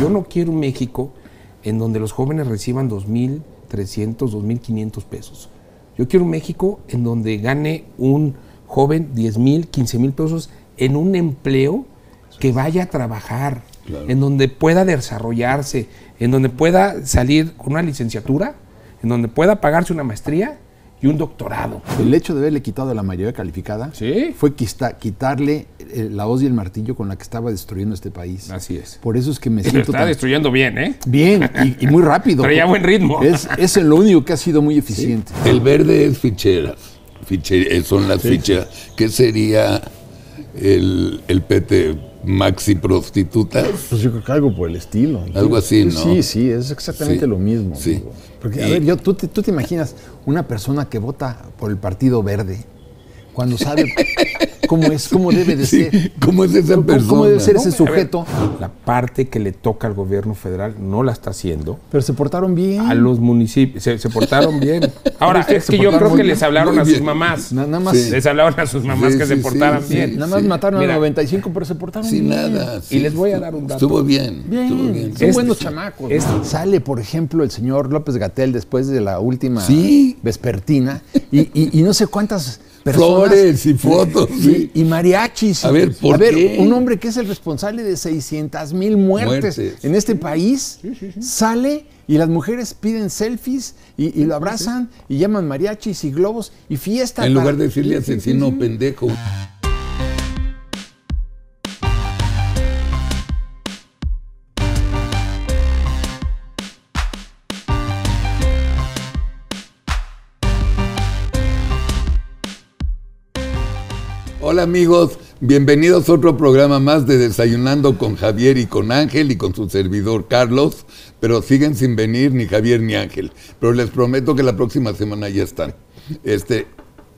Yo no quiero un México en donde los jóvenes reciban 2.300, 2.500 pesos. Yo quiero un México en donde gane un joven 10.000, 15.000 pesos en un empleo que vaya a trabajar, claro, en donde pueda desarrollarse, en donde pueda salir con una licenciatura, en donde pueda pagarse una maestría y un doctorado. El hecho de haberle quitado la mayoría calificada, ¿sí?, fue quitarle la hoz y el martillo con la que estaba destruyendo este país. Así es. Por eso es que me siento... Está destruyendo bien, ¿eh? Bien, y muy rápido. Traía buen ritmo. Es lo único que ha sido muy eficiente. Sí. El verde es ficheras, son las, sí, fichas. ¿Qué sería el PT? ¿Maxi prostitutas? Pues yo creo que algo por el estilo. Algo así, ¿no? Sí, es exactamente, sí, lo mismo. Sí. Amigo. Porque, a ver, tú te imaginas una persona que vota por el Partido Verde cuando sabe cómo debe de ser. Sí. ¿Cómo es esa persona? ¿Cómo debe ser, no?, ese sujeto? La parte que le toca al gobierno federal no la está haciendo. Pero se portaron bien. A los municipios. Se portaron bien. Ahora, es que yo creo que les hablaron a sus mamás. Nada más. Sí. Les hablaron a sus mamás, sí, que se portaran, sí, bien. Sí, nada más, sí, mataron, mira, a 95, pero se portaron sin bien. Sin nada. Sí, y les voy a dar un dato. Estuvo bien. Son buenos chamacos. Sale, por ejemplo, el señor López-Gatell después de la última, sí, vespertina y no sé cuántas... personas, flores y fotos. Y mariachis. A ver, ¿por qué? Un hombre que es el responsable de 600,000 muertes en este país, sí, sale y las mujeres piden selfies y lo abrazan, sí, y llaman mariachis y globos y fiesta. En lugar de decirle asesino, sí, pendejo. Hola amigos, bienvenidos a otro programa más de Desayunando con Javier y con Ángel y con su servidor Carlos, pero siguen sin venir ni Javier ni Ángel, pero les prometo que la próxima semana ya están.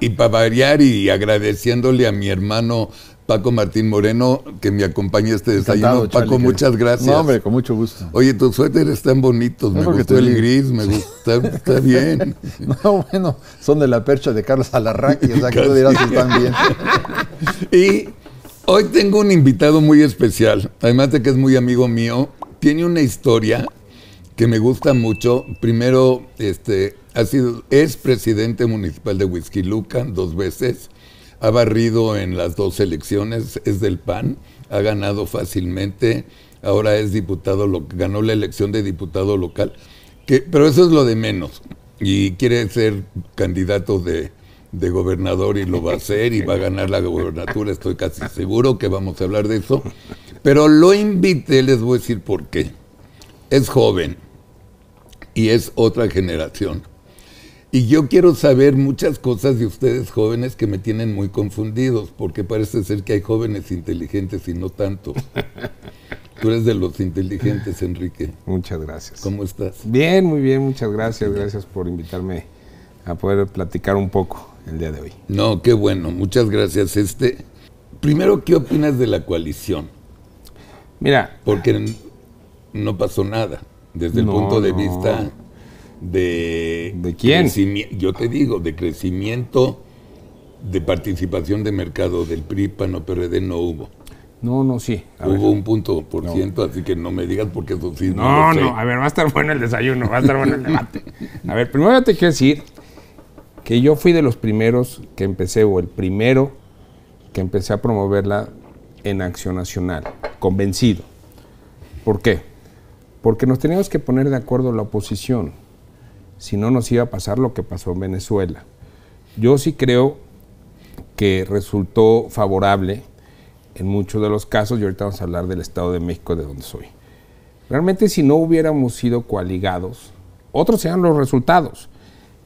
Y para variar y agradeciéndole a mi hermano Paco Martín Moreno que me acompaña a este desayuno. Encantado, Paco, Charlie, muchas gracias. No, hombre, con mucho gusto. Oye, tus suéteres están bonitos, me gustó el gris, me gusta, está bien. No, bueno, son de la percha de Carlos Alazraki, o sea que tú dirás que están bien. Y hoy tengo un invitado muy especial, además de que es muy amigo mío, tiene una historia que me gusta mucho. Primero, es presidente municipal de Huixquilucan 2 veces. Ha barrido en las 2 elecciones, es del PAN, ha ganado fácilmente, ahora es diputado, ganó la elección de diputado local, pero eso es lo de menos, y quiere ser candidato de gobernador y lo va a hacer, y va a ganar la gobernatura, estoy casi seguro que vamos a hablar de eso, pero lo invité, les voy a decir por qué. Es joven, y es otra generación. Y yo quiero saber muchas cosas de ustedes jóvenes que me tienen muy confundidos, porque parece ser que hay jóvenes inteligentes y no tanto. Tú eres de los inteligentes, Enrique. Muchas gracias. ¿Cómo estás? Bien, muy bien, muchas gracias. Gracias por invitarme a poder platicar un poco el día de hoy. No, qué bueno, muchas gracias. Primero, ¿qué opinas de la coalición? Mira. Porque no pasó nada, desde el punto de vista... ¿De quién? Yo te digo, de crecimiento, de participación de mercado del PRI, PAN o PRD no hubo. No, sí. Hubo un 1%, así que no me digas porque eso sí. No, a ver, va a estar bueno el desayuno, va a estar bueno el debate. A ver, primero te quiero decir que yo fui de los primeros que empecé, o el primero que empecé a promoverla en Acción Nacional, convencido. ¿Por qué? Porque nos teníamos que poner de acuerdo la oposición. Si no, nos iba a pasar lo que pasó en Venezuela. Yo sí creo que resultó favorable en muchos de los casos, y ahorita vamos a hablar del Estado de México, de donde soy. Realmente, si no hubiéramos sido coaligados, otros serían los resultados.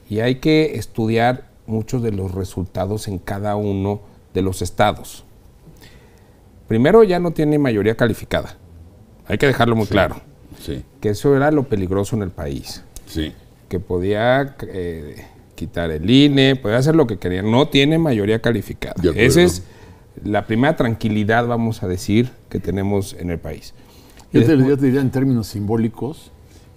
Y hay que estudiar muchos de los resultados en cada uno de los estados. Primero, ya no tiene mayoría calificada. Hay que dejarlo muy claro. Sí. Que eso era lo peligroso en el país. Sí. Que podía quitar el INE, podía hacer lo que quería, no tiene mayoría calificada. Esa es la primera tranquilidad, vamos a decir, que tenemos en el país. Yo te diría en términos simbólicos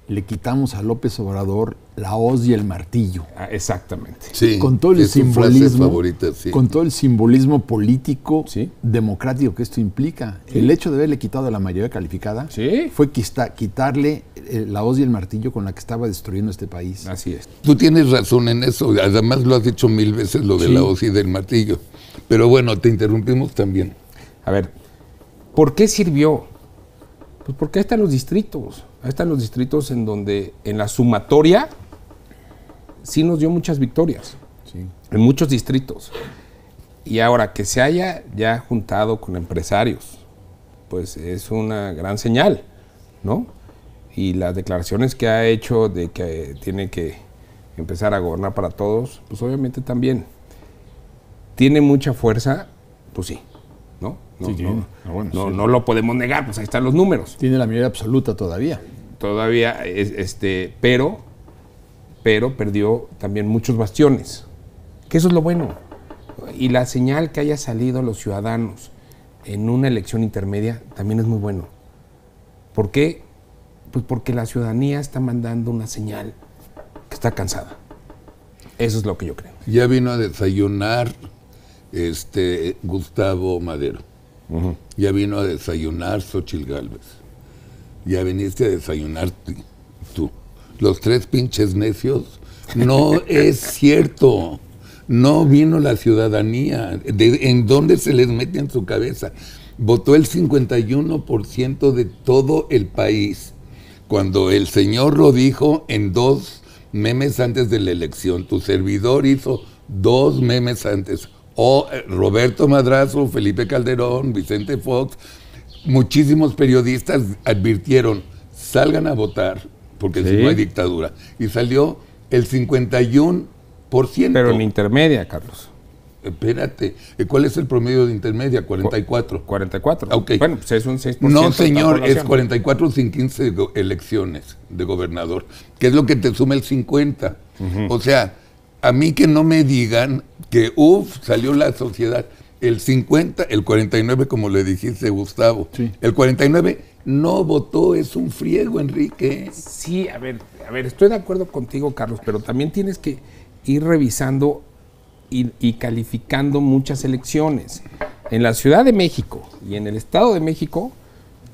le quitamos a López Obrador la hoz y el martillo. Ah, exactamente. Sí, con todo el simbolismo, favorita, sí, con todo el simbolismo político, ¿sí?, democrático que esto implica. Sí. El hecho de haberle quitado a la mayoría calificada, ¿sí?, fue quitarle la hoz y el martillo con la que estaba destruyendo este país. Así es. Tú tienes razón en eso, además lo has dicho mil veces, lo de, sí, la hoz y del martillo. Pero bueno, te interrumpimos también. A ver, ¿por qué sirvió? Pues porque ahí están los distritos. Ahí están los distritos en donde en la sumatoria sí nos dio muchas victorias, sí, en muchos distritos. Y ahora que se haya ya juntado con empresarios, pues es una gran señal, ¿no? Y las declaraciones que ha hecho de que tiene que empezar a gobernar para todos, pues obviamente también. ¿Tiene mucha fuerza? Pues sí. No lo podemos negar, pues ahí están los números. Tiene la mayoría absoluta todavía. Todavía, pero perdió también muchos bastiones. Que eso es lo bueno. Y la señal que haya salido a los ciudadanos en una elección intermedia también es muy bueno. ¿Por qué? Pues porque la ciudadanía está mandando una señal que está cansada. Eso es lo que yo creo. Ya vino a desayunar Gustavo Madero. Uh-huh. Ya vino a desayunar Xochitl Gálvez. Ya viniste a desayunar tú. Los tres pinches necios. No es cierto. No vino la ciudadanía. ¿En dónde se les mete en su cabeza? Votó el 51% de todo el país. Cuando el señor lo dijo en dos memes antes de la elección. Tu servidor hizo dos memes antes. O Roberto Madrazo, Felipe Calderón, Vicente Fox, muchísimos periodistas advirtieron, salgan a votar, porque sí, si no hay dictadura. Y salió el 51%. Pero en intermedia, Carlos. Espérate, ¿cuál es el promedio de intermedia? 44. 44. Okay. Bueno, pues es un 6%. No, señor, es 44 sin 15 elecciones de gobernador, que es lo que te suma el 50. Uh-huh. O sea, a mí que no me digan que, salió la sociedad. El 50, el 49, como le dijiste, Gustavo. Sí. El 49 no votó, es un friego, Enrique. Sí, a ver, estoy de acuerdo contigo, Carlos, pero también tienes que ir revisando y calificando muchas elecciones. En la Ciudad de México y en el Estado de México,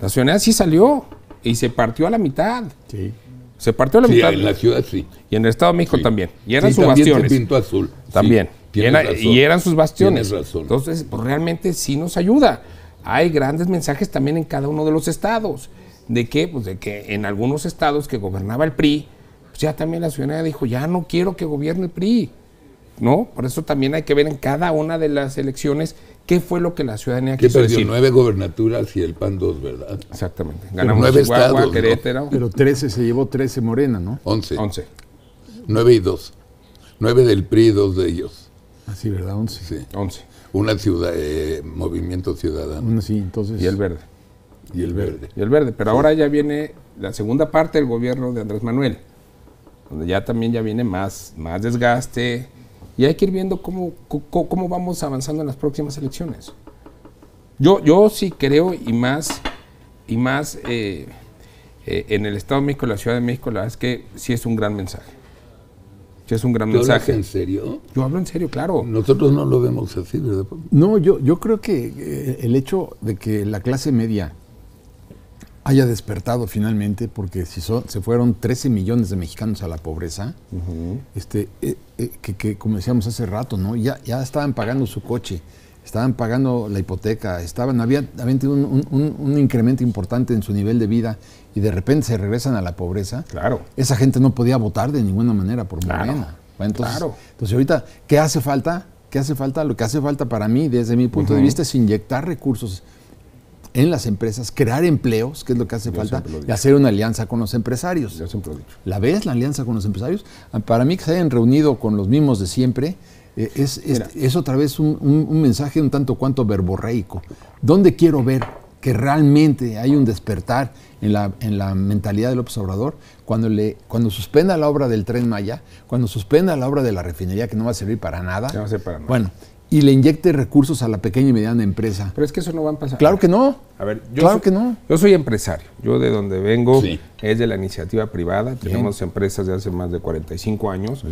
la ciudadanía sí salió y se partió a la mitad. Sí. Se partió a la mitad. En la ciudad sí. Y en el Estado de México sí, también. Y eran sus bastiones. También se pintó azul. También. Sí, y eran sus bastiones. Tienes razón. Entonces, pues, realmente sí nos ayuda. Hay grandes mensajes también en cada uno de los estados. ¿De qué? Pues de que en algunos estados que gobernaba el PRI, pues ya también la ciudadanía dijo, ya no quiero que gobierne el PRI, ¿no? Por eso también hay que ver en cada una de las elecciones qué fue lo que la ciudadanía quiso decir. Que perdió 9 gobernaturas y el PAN 2, ¿verdad? Exactamente. Ganamos 9 estados, Querétaro. ¿No? Pero 13, se llevó 13 Morena, ¿no? 11. 11. 9 y 2. 9 del PRI y 2 de ellos. Ah, sí, ¿verdad? 11. Sí. 11. Una ciudad, Movimiento Ciudadano. Bueno, sí, entonces. Y el Verde. Y el Verde. Y el Verde. Pero sí, ahora ya viene la segunda parte del gobierno de Andrés Manuel, donde ya también ya viene más desgaste. Y hay que ir viendo cómo vamos avanzando en las próximas elecciones. Yo sí creo, y más en el Estado de México, la Ciudad de México, la verdad es que sí es un gran mensaje. Sí es un gran mensaje. ¿Hablas en serio? Yo hablo en serio, claro. Nosotros no lo vemos así, ¿verdad? No, yo creo que el hecho de que la clase media haya despertado finalmente, porque si se fueron 13 millones de mexicanos a la pobreza, uh-huh, que como decíamos hace rato, ¿no? Ya estaban pagando su coche, estaban pagando la hipoteca, habían tenido un incremento importante en su nivel de vida y de repente se regresan a la pobreza. Claro. Esa gente no podía votar de ninguna manera por Morena. Claro. Entonces ahorita, ¿qué hace falta? ¿Qué hace falta? Lo que hace falta para mí, desde mi punto, uh-huh, de vista, es inyectar recursos en las empresas, crear empleos, que es lo que hace falta, y hacer una alianza con los empresarios. Yo siempre lo he dicho. ¿La ves, la alianza con los empresarios? Para mí, que se hayan reunido con los mismos de siempre, es otra vez un mensaje un tanto cuanto verborreico. ¿Dónde quiero ver que realmente hay un despertar en la mentalidad de López Obrador? Cuando suspenda la obra del Tren Maya, cuando suspenda la obra de la refinería, que no va a servir para nada. No va a servir para nada. Bueno, y le inyecte recursos a la pequeña y mediana empresa. Pero es que eso no va a pasar. Claro que no. A ver, yo soy empresario. Yo de donde vengo es de la iniciativa privada. Tenemos empresas de hace más de 45 años.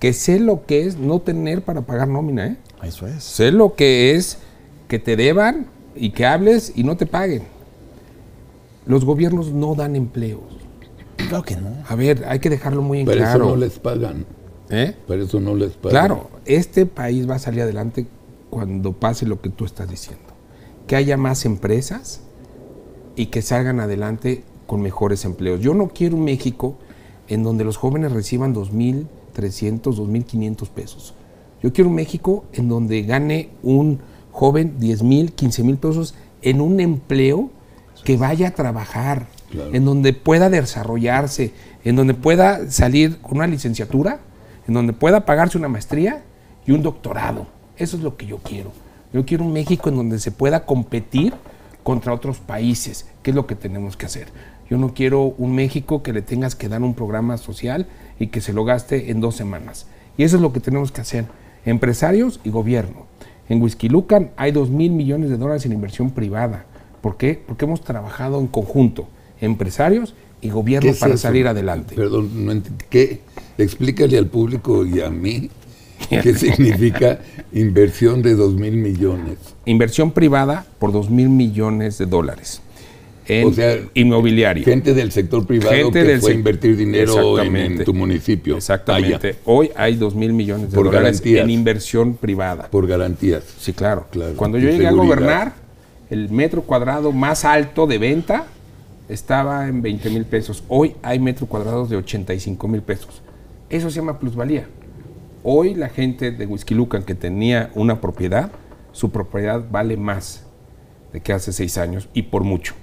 Que sé lo que es no tener para pagar nómina, ¿eh? Eso es. Sé lo que es que te deban y que hables y no te paguen. Los gobiernos no dan empleos. Claro que no. A ver, hay que dejarlo muy en claro. Pero eso no les pagan. ¿Eh? Pero eso no les pagan. Claro, este país va a salir adelante cuando pase lo que tú estás diciendo. Que haya más empresas y que salgan adelante con mejores empleos. Yo no quiero un México en donde los jóvenes reciban 2.300, 2.500 pesos. Yo quiero un México en donde gane un joven 10.000, 15.000 pesos en un empleo que vaya a trabajar, claro, en donde pueda desarrollarse, en donde pueda salir con una licenciatura, en donde pueda pagarse una maestría y un doctorado. Eso es lo que yo quiero. Yo quiero un México en donde se pueda competir contra otros países, que es lo que tenemos que hacer. Yo no quiero un México que le tengas que dar un programa social y que se lo gaste en 2 semanas. Y eso es lo que tenemos que hacer, empresarios y gobierno. En Huixquilucan hay $2,000 millones en inversión privada. ¿Por qué? Porque hemos trabajado en conjunto, empresarios y gobierno, para salir adelante. Perdón, ¿qué? Explícale al público y a mí qué significa inversión de $2,000 millones. Inversión privada por $2,000 millones. O sea, inmobiliario. Gente del sector privado, gente que fue a invertir dinero en tu municipio. Exactamente. Allá. Hoy hay $2,000 millones en inversión privada. Por garantías. Sí, claro. Cuando yo llegué a gobernar, el metro cuadrado más alto de venta estaba en $20,000 pesos. Hoy hay metro cuadrados de $85,000 pesos. Eso se llama plusvalía. Hoy la gente de Huixquilucan que tenía una propiedad, su propiedad vale más de que hace 6 años, y por mucho.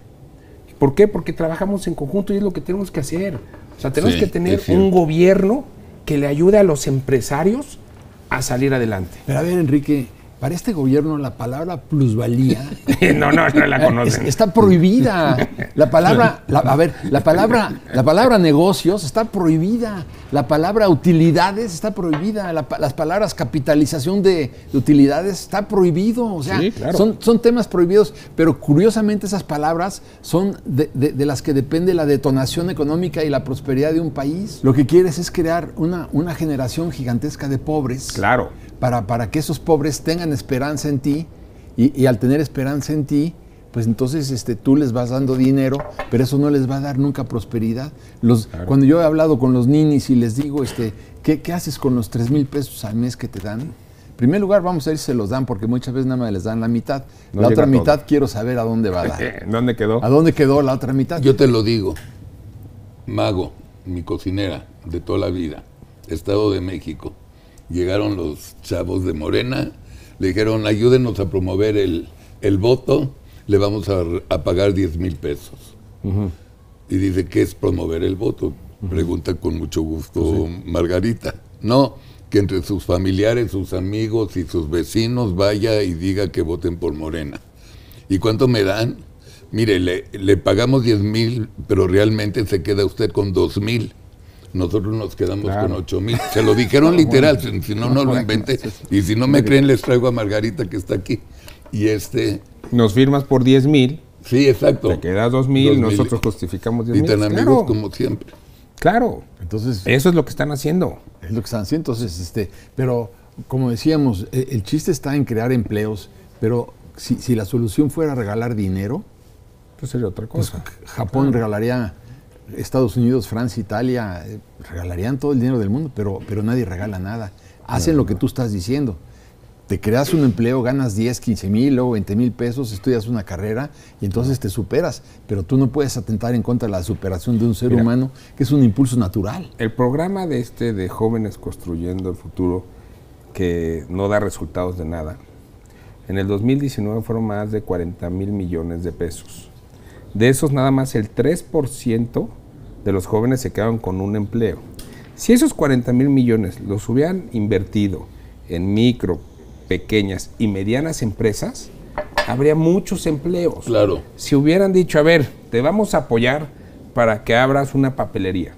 ¿Por qué? Porque trabajamos en conjunto y es lo que tenemos que hacer. O sea, tenemos que tener un gobierno que le ayude a los empresarios a salir adelante. Pero a ver, Enrique, para este gobierno la palabra plusvalía no la conocen. Está prohibida. La palabra, la palabra negocios está prohibida. La palabra utilidades está prohibida. Las palabras capitalización de utilidades está prohibido. O sea, son temas prohibidos, pero curiosamente esas palabras son de las que depende la detonación económica y la prosperidad de un país. Lo que quieres es crear una generación gigantesca de pobres. Claro. Para que esos pobres tengan esperanza en ti, y al tener esperanza en ti, pues entonces tú les vas dando dinero, pero eso no les va a dar nunca prosperidad. Claro. Cuando yo he hablado con los ninis y les digo, ¿qué haces con los $3,000 pesos al mes que te dan? En primer lugar, vamos a ver si se los dan, porque muchas veces nada más les dan la mitad. No, la otra mitad quiero saber a dónde va a dar. ¿Dónde quedó? ¿A dónde quedó la otra mitad? Yo te lo digo, Mago, mi cocinera de toda la vida, Estado de México. Llegaron los chavos de Morena, le dijeron, ayúdenos a promover el voto, le vamos a pagar $10,000 pesos. Uh-huh. Y dice, ¿qué es promover el voto? Uh-huh. Pregunta con mucho gusto, Margarita. No, que entre sus familiares, sus amigos y sus vecinos vaya y diga que voten por Morena. ¿Y cuánto me dan? Mire, le pagamos $10,000, pero realmente se queda usted con $2,000. Nosotros nos quedamos con 8,000. Se lo dijeron literal, si no, no lo inventé. Y si no me creen, les traigo a Margarita, que está aquí. Y nos firmas por 10,000. Sí, exacto. Te quedas 2,000, nosotros justificamos 10,000. Y tan amigos como siempre. Claro. Entonces, eso es lo que están haciendo. Es lo que están haciendo. Entonces, pero como decíamos, el chiste está en crear empleos, pero si la solución fuera regalar dinero, pues sería otra cosa. Pues, Japón regalaría... Estados Unidos, Francia, Italia, regalarían todo el dinero del mundo, pero nadie regala nada. Hacen lo que tú estás diciendo. Te creas un empleo, ganas 10, 15,000 o 20,000 pesos, estudias una carrera y entonces te superas. Pero tú no puedes atentar en contra de la superación de un ser humano, que es un impulso natural. El programa de Jóvenes Construyendo el Futuro, que no da resultados de nada, en el 2019 fueron más de 40,000 millones de pesos. De esos, nada más el 3% de los jóvenes se quedaron con un empleo. Si esos 40,000 millones los hubieran invertido en micro, pequeñas y medianas empresas, habría muchos empleos. Claro. Si hubieran dicho, a ver, te vamos a apoyar para que abras una papelería.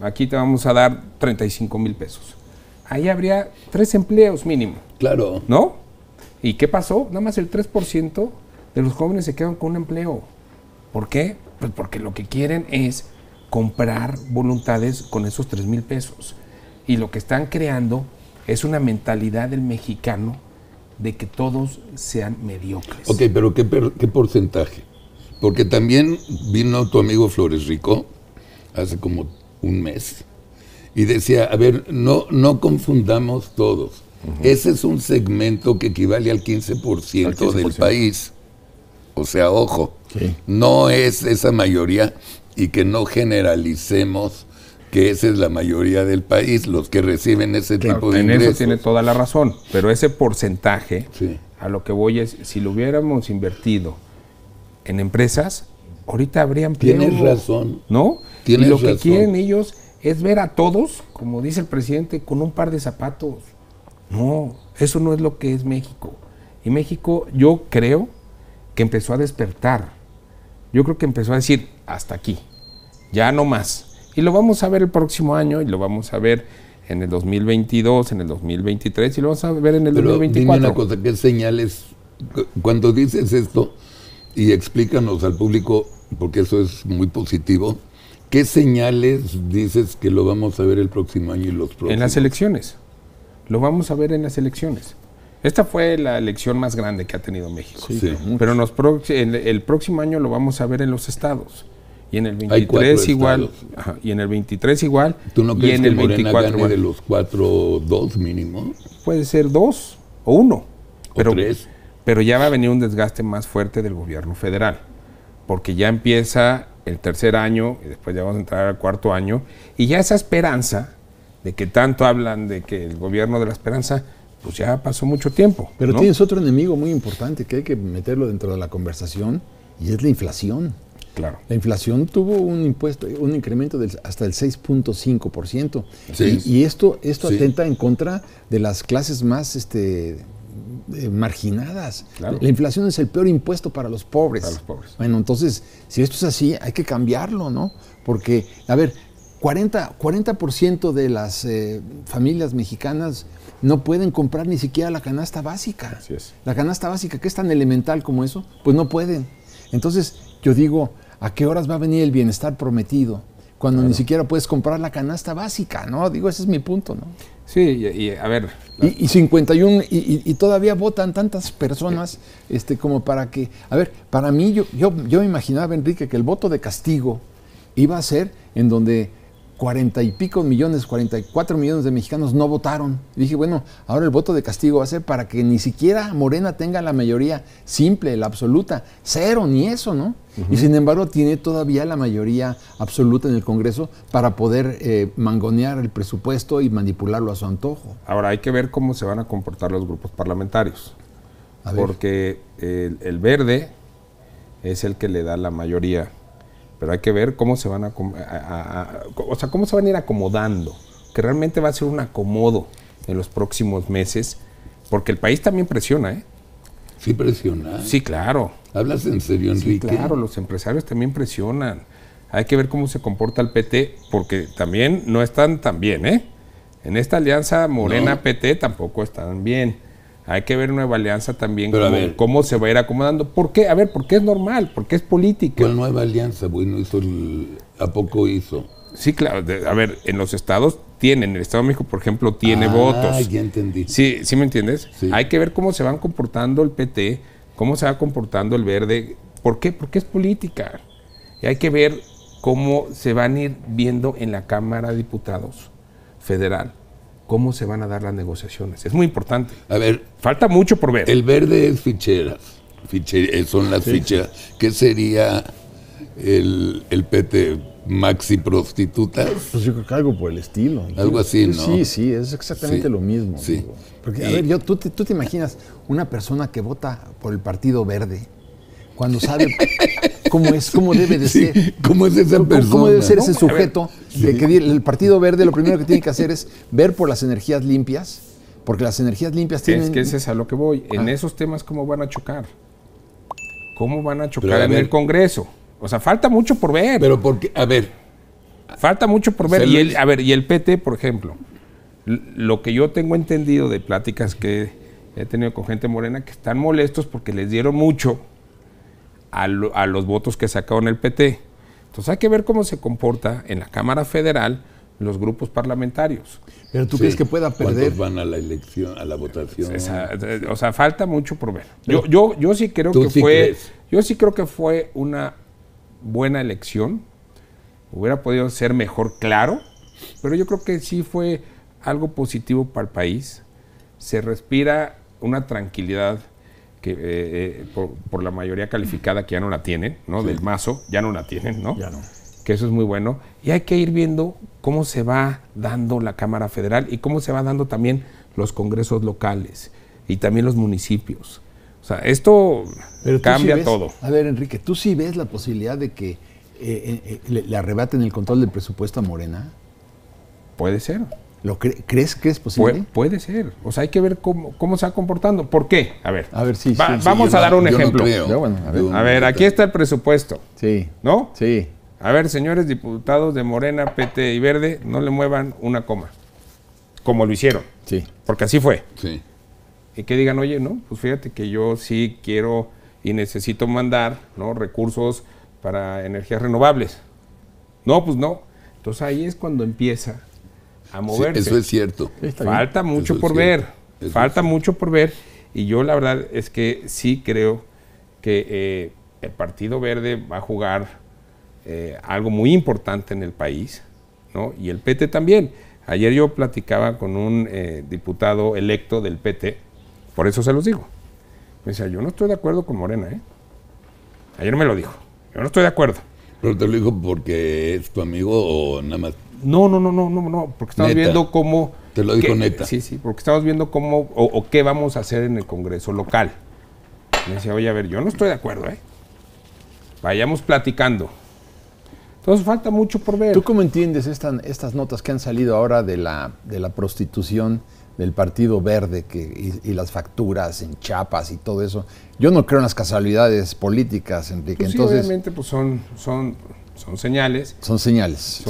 Aquí te vamos a dar $35,000 pesos. Ahí habría 3 empleos mínimo. Claro. ¿No? ¿Y qué pasó? Nada más el 3% de los jóvenes se quedan con un empleo. ¿Por qué? Pues porque lo que quieren es comprar voluntades con esos 3,000 pesos. Y lo que están creando es una mentalidad del mexicano de que todos sean mediocres. Ok, pero ¿qué porcentaje? Porque también vino tu amigo Flores Rico hace como un mes y decía, a ver, no confundamos todos. Uh-huh. Ese es un segmento que equivale al 15%, del país. O sea, ojo, sí, no es esa mayoría, y que no generalicemos que esa es la mayoría del país, los que reciben ese tipo de ingresos. En eso tiene toda la razón, pero ese porcentaje, sí, a lo que voy es, si lo hubiéramos invertido en empresas, ahorita habría empleo. Tienes razón. ¿No? Tienes razón. Y lo que quieren ellos es ver a todos, como dice el presidente, con un par de zapatos. No, eso no es lo que es México. Y México, yo creo que empezó a despertar. Yo creo que empezó a decir, hasta aquí, ya no más. Y lo vamos a ver el próximo año, y lo vamos a ver en el 2022, en el 2023, y lo vamos a ver en el 2024. Dime una cosa, ¿qué señales? Cuando dices esto, y explícanos al público, porque eso es muy positivo, ¿qué señales dices que lo vamos a ver el próximo año y los próximos? En las elecciones. Lo vamos a ver en las elecciones. Esta fue la elección más grande que ha tenido México. Sí, sí. Pero el próximo año lo vamos a ver en los estados. Y en el 23 igual, ajá, y en el 23 igual. ¿Tú no crees que el Morena 24 gane de los 4-2 mínimo? Puede ser 2 o 1. O 3. Pero ya va a venir un desgaste más fuerte del gobierno federal, porque ya empieza el tercer año y después ya vamos a entrar al cuarto año, y ya esa esperanza de que tanto hablan de que el gobierno de la esperanza, pues ya pasó mucho tiempo. Pero, ¿no?, tienes otro enemigo muy importante que hay que meterlo dentro de la conversación, y es la inflación. Claro. La inflación tuvo un incremento hasta el 6.5%. Sí. Y esto sí, atenta en contra de las clases más marginadas. Claro. La inflación es el peor impuesto para los pobres. Para los pobres. Bueno, entonces, si esto es así, hay que cambiarlo, ¿no? Porque, a ver, 40% de las familias mexicanas no pueden comprar ni siquiera la canasta básica. Así es. La canasta básica, que es tan elemental como eso, pues no pueden. Entonces, yo digo, ¿a qué horas va a venir el bienestar prometido? Cuando, claro, ni siquiera puedes comprar la canasta básica, ¿no? Digo, ese es mi punto, ¿no? Sí, y a ver... Y 51, y todavía votan tantas personas, como para que... A ver, para mí, yo me imaginaba, Enrique, que el voto de castigo iba a ser en donde 44 millones de mexicanos no votaron. Y dije, bueno, ahora el voto de castigo va a ser para que ni siquiera Morena tenga la mayoría simple, la absoluta, cero, ni eso, ¿no? Uh-huh. Y sin embargo tiene todavía la mayoría absoluta en el Congreso para poder mangonear el presupuesto y manipularlo a su antojo. Ahora hay que ver cómo se van a comportar los grupos parlamentarios, porque el verde es el que le da la mayoría. Pero hay que ver cómo se van cómo se van a ir acomodando, que realmente va a ser un acomodo en los próximos meses, porque el país también presiona, ¿eh? Sí, presiona. Sí, claro. ¿Hablas en serio, Enrique? Sí, claro, los empresarios también presionan. Hay que ver cómo se comporta el PT, porque también no están tan bien, ¿eh? En esta alianza Morena-PT tampoco están bien. Hay que ver nueva alianza también, cómo se va a ir acomodando. ¿Por qué? A ver, porque es normal, porque es política. ¿Cuál nueva alianza? Bueno, ¿a poco hizo? Sí, claro. A ver, en los estados tienen, el Estado de México, por ejemplo, tiene votos. Ah, ya entendí. Sí, ¿sí me entiendes? Sí. Hay que ver cómo se van comportando el PT, cómo se va comportando el verde. ¿Por qué? Porque es política. Y hay que ver cómo se van a ir viendo en la Cámara de Diputados Federal. ¿Cómo se van a dar las negociaciones? Es muy importante. A ver, falta mucho por ver. El verde es ficheras, son las ficheras. ¿Qué sería el PT? ¿Maxi prostitutas? Pues yo creo que algo por el estilo. Algo así, ¿no? Sí, sí, es exactamente lo mismo. Sí. Digo. Porque, a ver, ¿tú te imaginas una persona que vota por el Partido Verde cuando sabe cómo debe de ser? Sí, ¿cómo es esa persona? ¿Cómo debe ser ese sujeto? De que el Partido Verde lo primero que tiene que hacer es ver por las energías limpias, porque las energías limpias tienen... Es que ese es a lo que voy. En esos temas, ¿cómo van a chocar? ¿Cómo van a chocar en el Congreso? O sea, falta mucho por ver. Pero porque, a ver... Falta mucho por ver. Y el PT, por ejemplo, lo que yo tengo entendido de pláticas que he tenido con gente morena que están molestos porque les dieron mucho a los votos que sacaron el PT. Entonces hay que ver cómo se comporta en la Cámara Federal los grupos parlamentarios. Pero tú crees que pueda perder. ¿Cuántos van a la elección, a la votación? O sea, falta mucho por ver. Yo sí creo que fue, yo sí creo que fue una buena elección. Hubiera podido ser mejor, claro, pero yo creo que sí fue algo positivo para el país. Se respira una tranquilidad que por la mayoría calificada que ya no la tienen, ¿no? Sí. Del mazo, ya no la tienen, ¿no? Ya no. Que eso es muy bueno, y hay que ir viendo cómo se va dando la Cámara Federal y cómo se va dando también los congresos locales y también los municipios. O sea, esto cambia todo. A ver, Enrique, ¿tú sí ves la posibilidad de que le arrebaten el control del presupuesto a Morena? Puede ser. ¿Crees que es posible? Puede ser. O sea, hay que ver cómo se va comportando. ¿Por qué? A ver, vamos a dar un ejemplo. A ver, aquí está el presupuesto. Sí. ¿No? Sí. A ver, señores diputados de Morena, PT y Verde, no le muevan una coma, como lo hicieron, sí, porque así fue. Sí. Y que digan, oye, no, pues fíjate que yo sí quiero y necesito mandar, ¿no?, recursos para energías renovables. No, pues no. Entonces ahí es cuando empieza a moverse. Sí, eso es cierto. Falta mucho por ver, falta mucho por ver. Y yo la verdad es que sí creo que el Partido Verde va a jugar algo muy importante en el país, ¿no? Y el PT también. Ayer yo platicaba con un diputado electo del PT, por eso se los digo. Me decía, yo no estoy de acuerdo con Morena, ¿eh? Ayer me lo dijo, yo no estoy de acuerdo. ¿Pero te lo dijo porque es tu amigo o nada más? No, porque estamos viendo cómo... Te lo dijo neta. Sí, porque estamos viendo cómo o qué vamos a hacer en el Congreso local. Me decía, oye, a ver, yo no estoy de acuerdo, ¿eh? Vayamos platicando. Entonces falta mucho por ver. ¿Tú cómo entiendes estas notas que han salido ahora de la prostitución del Partido Verde y las facturas en Chiapas y todo eso? Yo no creo en las casualidades políticas, Enrique. Pues sí, entonces, obviamente pues son señales. Son señales.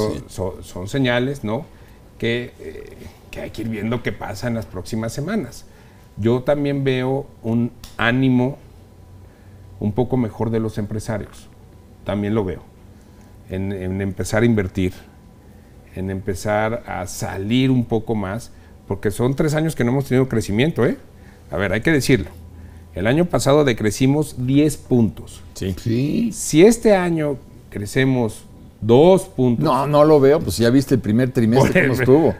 Son señales, ¿no? Que hay que ir viendo qué pasa en las próximas semanas. Yo también veo un ánimo un poco mejor de los empresarios. También lo veo. En empezar a invertir, en empezar a salir un poco más, porque son 3 años que no hemos tenido crecimiento, ¿eh? A ver, hay que decirlo. El año pasado decrecimos 10 puntos. Sí. Si este año crecemos 2 puntos... No lo veo, pues ya viste el primer trimestre cómo estuvo.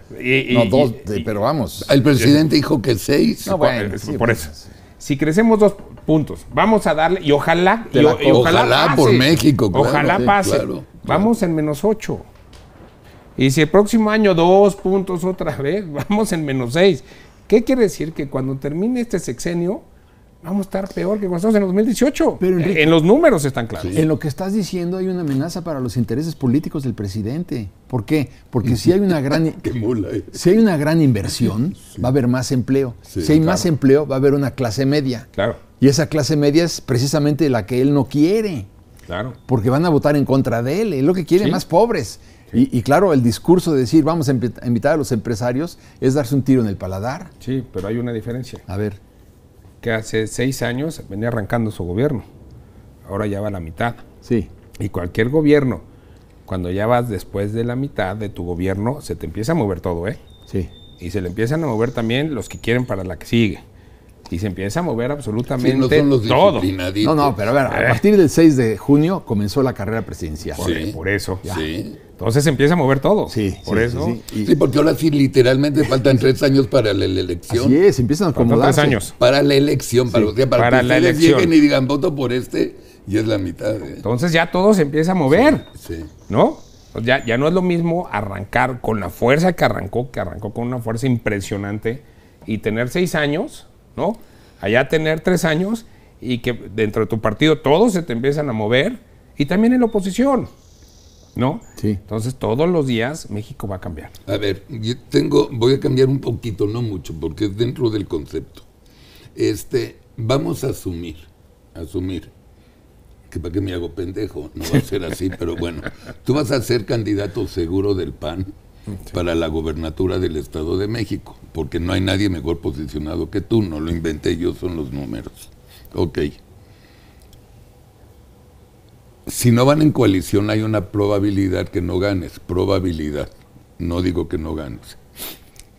Pero vamos. El presidente dijo que 6. No, bueno, sí, por eso. Si crecemos 2 puntos, vamos a darle, y ojalá... ojalá pase, por México. Claro, ojalá pase. Claro. Vamos en -8. Y si el próximo año 2 puntos otra vez, vamos en -6. ¿Qué quiere decir? Que cuando termine este sexenio vamos a estar peor que cuando estamos en 2018. Pero, Enrique, en los números están claros. Sí. En lo que estás diciendo hay una amenaza para los intereses políticos del presidente. ¿Por qué? Porque si hay una gran inversión, sí, va a haber más empleo. Sí, si hay más empleo, va a haber una clase media. Claro. Y esa clase media es precisamente la que él no quiere. Claro. Porque van a votar en contra de él, es lo que quieren, más pobres. Sí. Y claro, el discurso de decir vamos a invitar a los empresarios es darse un tiro en el paladar. Sí, pero hay una diferencia. A ver. Que hace 6 años venía arrancando su gobierno, ahora ya va a la mitad. Sí. Y cualquier gobierno, cuando ya vas después de la mitad de tu gobierno, se te empieza a mover todo, ¿eh? Sí. Y se le empiezan a mover también los que quieren para la que sigue. Y se empieza a mover absolutamente todo. No, pero a ver, a partir del 6 de junio comenzó la carrera presidencial. Por eso. Sí. Entonces se empieza a mover todo. Sí. Por eso. Sí, porque ahora sí literalmente faltan 3 años para la elección. Así es, empiezan a acomodarse. 3 años. Para la elección, para que ustedes lleguen y digan voto por este y es la mitad. Entonces ya todo se empieza a mover. Sí. ¿No? Ya no es lo mismo arrancar con la fuerza que arrancó con una fuerza impresionante y tener 6 años... ¿no? Allá tener 3 años y que dentro de tu partido todos se te empiezan a mover y también en la oposición, ¿no? Sí. Entonces todos los días México va a cambiar. A ver, yo voy a cambiar un poquito, no mucho, porque es dentro del concepto. Vamos a asumir, que para qué me hago pendejo, no va a ser así, pero bueno, tú vas a ser candidato seguro del PAN para la gobernatura del Estado de México. porque no hay nadie mejor posicionado que tú, no lo inventé yo, son los números. Ok. Si no van en coalición hay una probabilidad que no ganes, probabilidad, no digo que no ganes.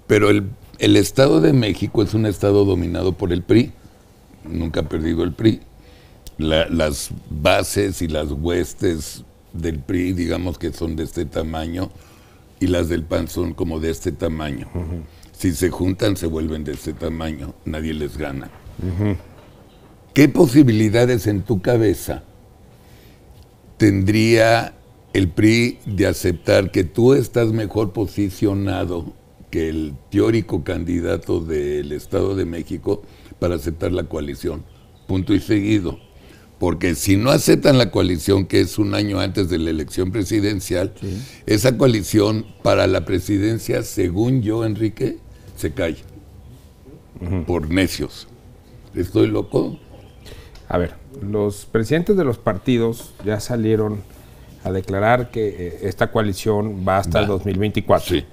Pero el Estado de México es un estado dominado por el PRI, nunca ha perdido el PRI. Las bases y las huestes del PRI, digamos que son de este tamaño, y las del PAN son como de este tamaño. Uh-huh. Si se juntan se vuelven de este tamaño, nadie les gana. Uh-huh. ¿Qué posibilidades en tu cabeza tendría el PRI de aceptar que tú estás mejor posicionado que el teórico candidato del Estado de México para aceptar la coalición? Punto y seguido. Porque si no aceptan la coalición, que es un año antes de la elección presidencial, sí, esa coalición para la presidencia, según yo, Enrique, se cae. Uh-huh. Por necios. ¿Estoy loco? A ver, los presidentes de los partidos ya salieron a declarar que esta coalición va hasta el 2024. Sí.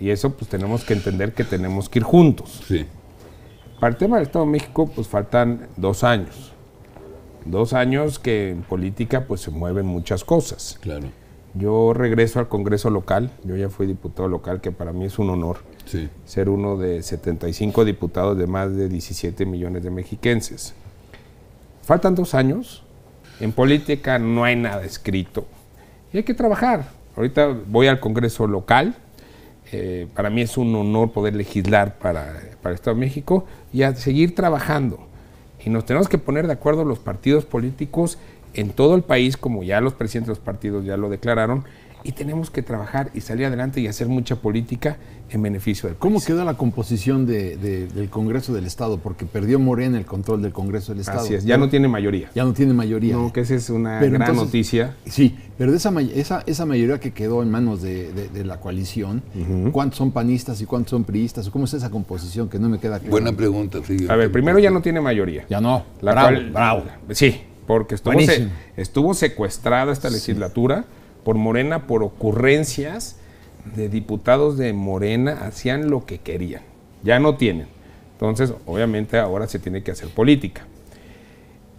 Y eso pues tenemos que entender que tenemos que ir juntos. Sí. Para el tema del Estado de México pues faltan 2 años. 2 años que en política pues se mueven muchas cosas. Claro. Yo regreso al Congreso local, yo ya fui diputado local, que para mí es un honor, sí, ser uno de 75 diputados de más de 17 millones de mexiquenses. Faltan 2 años, en política no hay nada escrito y hay que trabajar. Ahorita voy al Congreso local. Para mí es un honor poder legislar para el Estado de México y a seguir trabajando. Y nos tenemos que poner de acuerdo los partidos políticos en todo el país, como ya los presidentes de los partidos ya lo declararon, y tenemos que trabajar y salir adelante y hacer mucha política en beneficio del país. ¿Cómo quedó la composición del Congreso del Estado? Porque perdió Morena el control del Congreso del Estado. Así es, ya no tiene mayoría. Ya no tiene mayoría. No, que esa es una gran noticia. Sí, pero de esa mayoría que quedó en manos de la coalición, uh-huh, ¿cuántos son panistas y cuántos son priistas? ¿Cómo es esa composición que no me queda clara? Buena pregunta, sí. A ver, primero ya no tiene mayoría. Ya no. La bravo. Sí, porque estuvo secuestrada esta legislatura, sí, por Morena, por ocurrencias de diputados de Morena, hacían lo que querían, ya no tienen. Entonces, obviamente ahora se tiene que hacer política.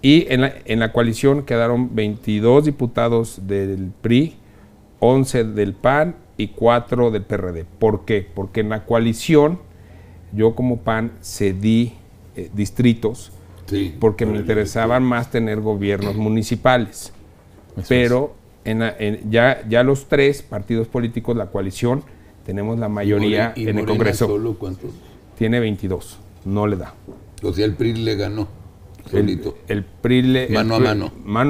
Y en la coalición quedaron 22 diputados del PRI, 11 del PAN y 4 del PRD. ¿Por qué? Porque en la coalición yo como PAN cedí distritos, sí, porque me interesaban más tener gobiernos municipales. Eso pero... Ya los 3 partidos políticos, la coalición, tenemos la mayoría en el Congreso. ¿Solo cuántos? Tiene 22, no le da. O sea, el PRI le ganó solito. El PRI le... Mano a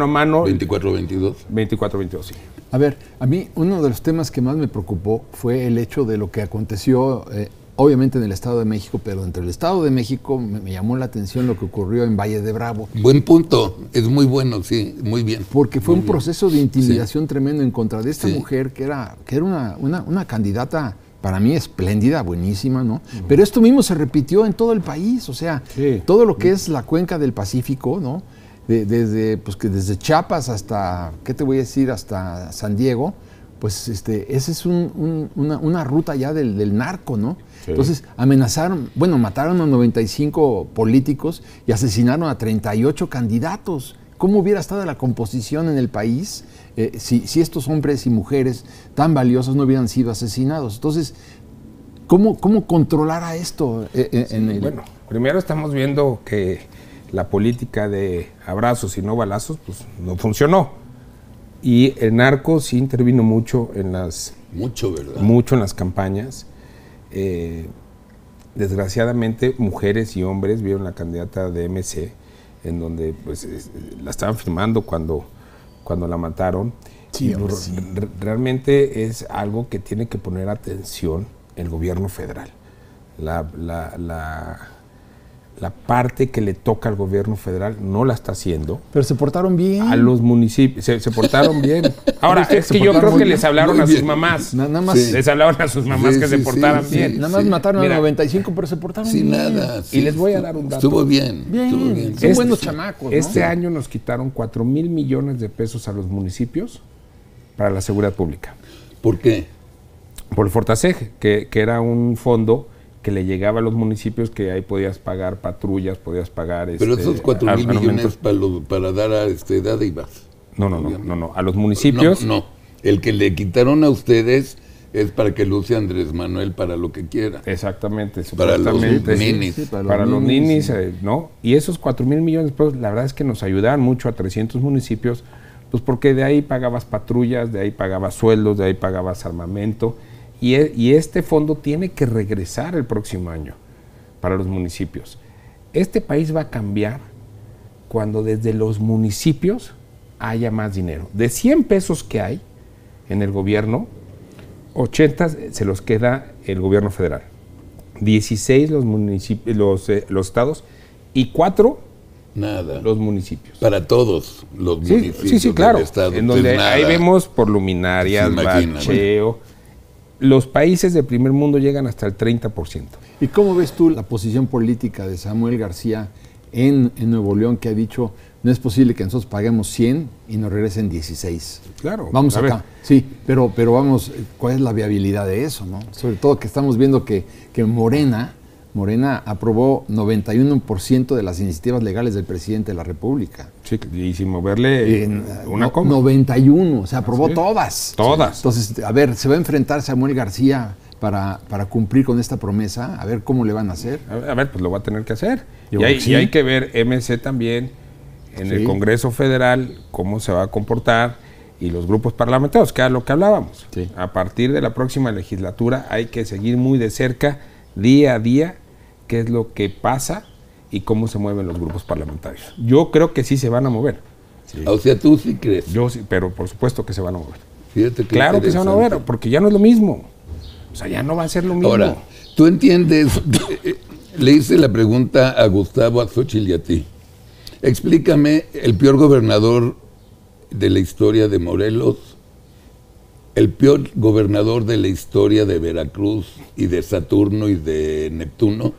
mano. 24-22. 24-22, sí. A ver, a mí uno de los temas que más me preocupó fue el hecho de lo que aconteció, obviamente en el Estado de México, pero entre el Estado de México me llamó la atención lo que ocurrió en Valle de Bravo. Buen punto, es muy bueno, sí, muy bien. Porque fue un proceso de intimidación tremendo en contra de esta mujer que era una candidata, para mí espléndida, buenísima, ¿no? Uh-huh. Pero esto mismo se repitió en todo el país, o sea, todo lo que es la cuenca del Pacífico, ¿no? Desde Chiapas hasta, ¿qué te voy a decir? Hasta San Diego, pues esa es una ruta ya del narco, ¿no? Sí. Entonces amenazaron, bueno, mataron a 95 políticos y asesinaron a 38 candidatos. ¿Cómo hubiera estado la composición en el país si estos hombres y mujeres tan valiosos no hubieran sido asesinados? Entonces, ¿cómo controlar a esto? Bueno, primero estamos viendo que la política de abrazos y no balazos pues no funcionó. Y el narco sí intervino mucho en las... Mucho, ¿verdad? Mucho en las campañas. Desgraciadamente, mujeres y hombres vieron la candidata de MC, en donde pues la estaban filmando cuando la mataron. Sí, sí. Realmente es algo que tiene que poner atención el gobierno federal. La parte que le toca al gobierno federal no la está haciendo. Pero se portaron bien. A los municipios. Se portaron bien. Ahora, es que yo creo que les hablaron a sus mamás. Nada más. Les hablaron a sus mamás que se portaran bien. Nada más mataron a 95, pero se portaron bien. Sin nada. Y les voy a dar un dato. Estuvo bien. Bien. Son buenos chamacos, ¿no? Este año nos quitaron 4,000 millones de pesos a los municipios para la seguridad pública. ¿Por qué? Por Fortaseg, que era un fondo que le llegaba a los municipios, que ahí podías pagar patrullas, podías pagar... Pero esos 4,000 millones para dar a dádivas. No, a los municipios... No, el que le quitaron a ustedes es para que luce Andrés Manuel para lo que quiera. Exactamente. Para los ninis. Sí, para los ninis, sí. ¿No? Y esos 4,000 millones, pues, la verdad es que nos ayudaban mucho a 300 municipios, pues porque de ahí pagabas patrullas, de ahí pagabas sueldos, de ahí pagabas armamento... Y este fondo tiene que regresar el próximo año para los municipios. Este país va a cambiar cuando desde los municipios haya más dinero. De 100 pesos que hay en el gobierno, 80 se los queda el gobierno federal, 16 los estados y 4 nada. Los municipios. Para todos los municipios. Sí, claro. Del estado. En donde pues ahí vemos por luminarias, bacheo... Los países de primer mundo llegan hasta el 30%. ¿Y cómo ves tú la posición política de Samuel García en Nuevo León, que ha dicho, no es posible que nosotros paguemos 100 y nos regresen 16? Claro. Vamos acá. Ver. Sí, pero vamos, ¿cuál es la viabilidad de eso, no? Sobre todo que estamos viendo que Morena aprobó 91% de las iniciativas legales del presidente de la República. Sí, y sin moverle una coma. 91, o sea, aprobó todas. Todas. Entonces, a ver, ¿se va a enfrentar Samuel García para cumplir con esta promesa? A ver cómo le van a hacer. A ver, pues lo va a tener que hacer. Y hay que ver MC también en el Congreso Federal, cómo se va a comportar, y los grupos parlamentarios, que era lo que hablábamos. Sí. A partir de la próxima legislatura hay que seguir muy de cerca, día a día, qué es lo que pasa y cómo se mueven los grupos parlamentarios. Yo creo que sí se van a mover. Sí. O sea, ¿tú sí crees? Yo sí, pero por supuesto que se van a mover. Fíjate que claro que se van a mover, porque ya no es lo mismo. O sea, ya no va a ser lo mismo. Ahora, ¿tú entiendes? Le hice la pregunta a Gustavo, a Xochitl y a ti. Explícame, el peor gobernador de la historia de Morelos, el peor gobernador de la historia de Veracruz y de Saturno y de Neptuno,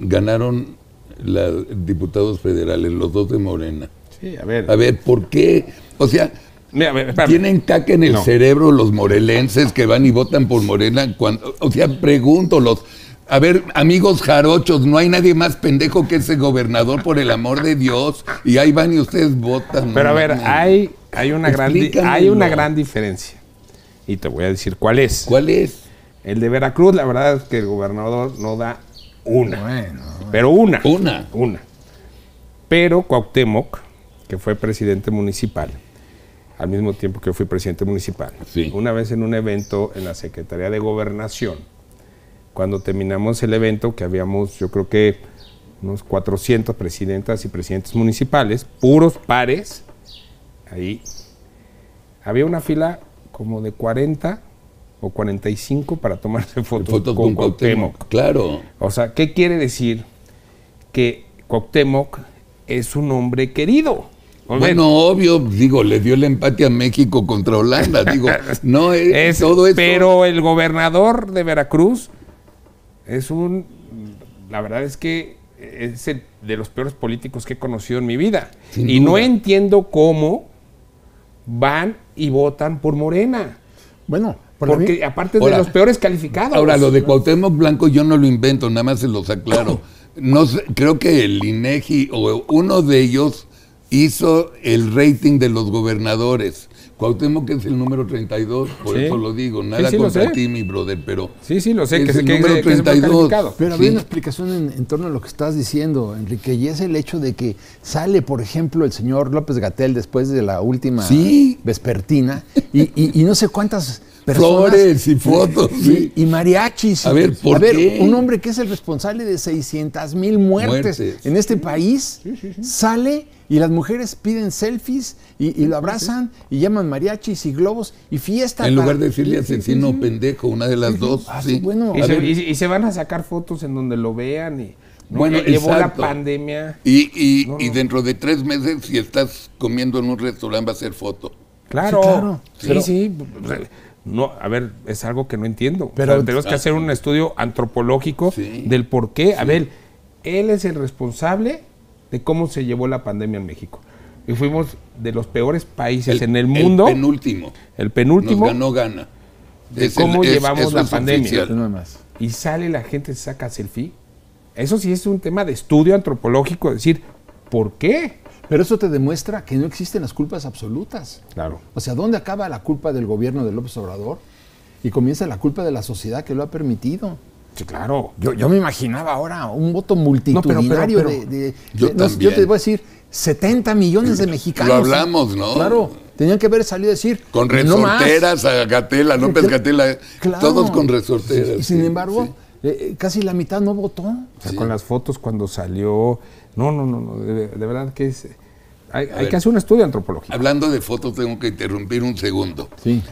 ganaron los diputados federales, los dos de Morena. Sí, a ver. A ver, ¿por qué? O sea, mira, a ver, tienen caca en el cerebro los morelenses que van y votan por Morena. Cuando, o sea, pregúntolos. A ver, amigos jarochos, no hay nadie más pendejo que ese gobernador, por el amor de Dios. Y ahí van y ustedes votan. Pero a ver, hay una gran diferencia. Y te voy a decir cuál es. ¿Cuál es? El de Veracruz, la verdad es que el gobernador no da una. Bueno. Pero una. Una. Pero Cuauhtémoc, que fue presidente municipal, al mismo tiempo que yo fui presidente municipal, una vez en un evento en la Secretaría de Gobernación, cuando terminamos el evento, que habíamos, yo creo que unos 400 presidentas y presidentes municipales, puros pares, ahí había una fila como de 40 o 45 para tomarse fotos con Cuauhtémoc. Claro. O sea, ¿qué quiere decir? Que Cuauhtémoc es un hombre querido. Bueno, obvio, digo, le dio el empate a México contra Holanda, digo, no es todo eso. Pero el gobernador de Veracruz la verdad es que es el de los peores políticos que he conocido en mi vida. Y no entiendo cómo van y votan por Morena. Bueno, porque aparte de los peores calificados. Ahora, lo de Cuauhtémoc Blanco yo no lo invento, nada más se los aclaro. No sé, creo que el INEGI o uno de ellos hizo el rating de los gobernadores. Cuauhtémoc es el número 32, por eso lo digo, nada contra ti, mi brother, pero... Sí, lo sé, es el número 32. Pero había una explicación en torno a lo que estás diciendo, Enrique, y es el hecho de que sale, por ejemplo, el señor López-Gatell después de la última vespertina, y no sé cuántas... personas, flores y fotos. Y mariachis. A ver, ¿por qué? Un hombre que es el responsable de 600,000 muertes en este país sale y las mujeres piden selfies y lo abrazan y llaman mariachis y globos y fiesta. En lugar de decirle asesino o pendejo, una de las dos. Bueno, y se van a sacar fotos en donde lo vean y... Bueno, llevó la pandemia. Y dentro de 3 meses, si estás comiendo en un restaurante, va a ser foto. Claro. Sí. No, a ver, es algo que no entiendo. Pero tenemos que hacer un estudio antropológico del por qué. A ver, él es el responsable de cómo se llevó la pandemia en México. Y fuimos de los peores países en el mundo. El penúltimo. Nos ganó Ghana. de cómo llevamos la pandemia. Y sale la gente, se saca selfie. Eso sí es un tema de estudio antropológico, es decir, ¿por qué? Pero eso te demuestra que no existen las culpas absolutas. Claro. O sea, ¿dónde acaba la culpa del gobierno de López Obrador? Y comienza la culpa de la sociedad que lo ha permitido. Sí, claro. Yo me imaginaba ahora un voto multitudinario. No, yo te voy a decir, 70 millones de mexicanos. Lo hablamos, ¿no? Claro. Tenían que haber salido a decir... Con resorteras, no a Gatell, a López-Gatell, claro, todos con resorteras. Y sin embargo... Sí. Casi la mitad no votó. O sea, sí. Con las fotos cuando salió... No, de verdad que es... Hay que hacer un estudio antropológico. Hablando de fotos, tengo que interrumpir un segundo. Sí.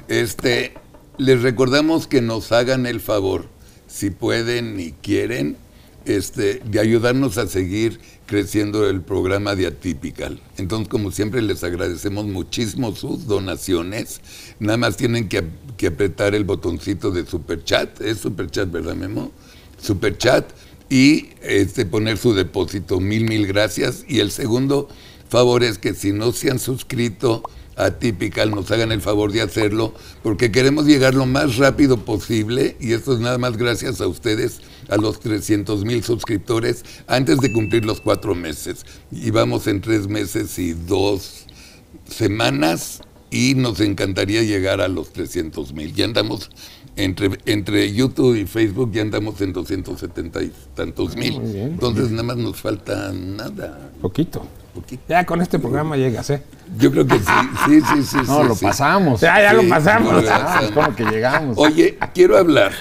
Les recordamos que nos hagan el favor, si pueden y quieren, de ayudarnos a seguir creciendo el programa de Atypical. Entonces, como siempre, les agradecemos muchísimo sus donaciones. Nada más tienen que apretar el botoncito de Superchat. Es Superchat, ¿verdad, Memo? Superchat. Y poner su depósito. Mil gracias. Y el segundo favor es que si no se han suscrito a Atypical, nos hagan el favor de hacerlo, porque queremos llegar lo más rápido posible, y esto es nada más gracias a ustedes, a los 300,000 suscriptores, antes de cumplir los 4 meses. Y vamos en 3 meses y 2 semanas, y nos encantaría llegar a los 300,000. Ya andamos, entre YouTube y Facebook, ya andamos en 270 y tantos mil. Entonces nada más nos falta nada. Poquito. Ya con este programa llegas, ¿eh? Yo creo que sí. No, sí, pasamos. Ya lo pasamos. Como que llegamos. Oye, quiero hablar.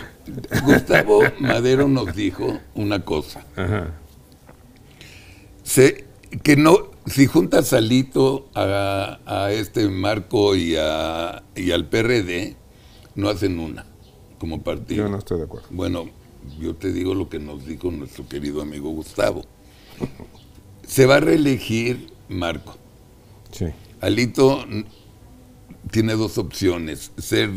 Gustavo Madero nos dijo una cosa. Ajá. Que no... Si juntas a Lito, a Marco y al PRD, no hacen una como partido. Yo no estoy de acuerdo. Bueno, yo te digo lo que nos dijo nuestro querido amigo Gustavo. Se va a reelegir Marco. Sí. Alito tiene 2 opciones, ser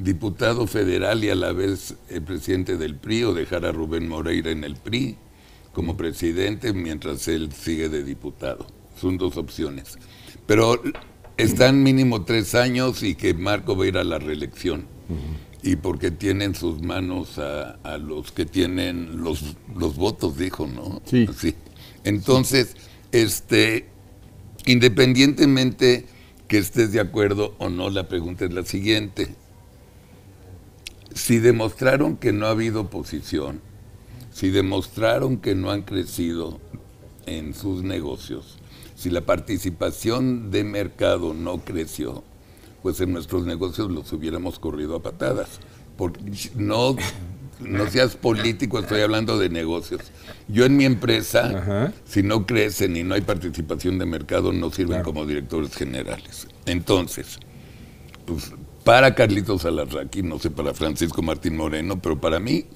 diputado federal y a la vez el presidente del PRI, o dejar a Rubén Moreira en el PRI como presidente mientras él sigue de diputado. Son 2 opciones. Pero están mínimo 3 años y que Marco va a ir a la reelección. Uh-huh. Y porque tienen sus manos a los que tienen los votos, dijo, ¿no? Sí. Sí. Entonces, sí. Independientemente que estés de acuerdo o no, la pregunta es la siguiente. Si demostraron que no ha habido oposición, si demostraron que no han crecido en sus negocios, si la participación de mercado no creció, pues en nuestros negocios los hubiéramos corrido a patadas. Porque no seas político, estoy hablando de negocios. Yo en mi empresa, ajá, si no crecen y no hay participación de mercado, no sirven, claro, como directores generales. Entonces, pues para Carlitos Alazraki, no sé, para Francisco Martín Moreno, pero para mí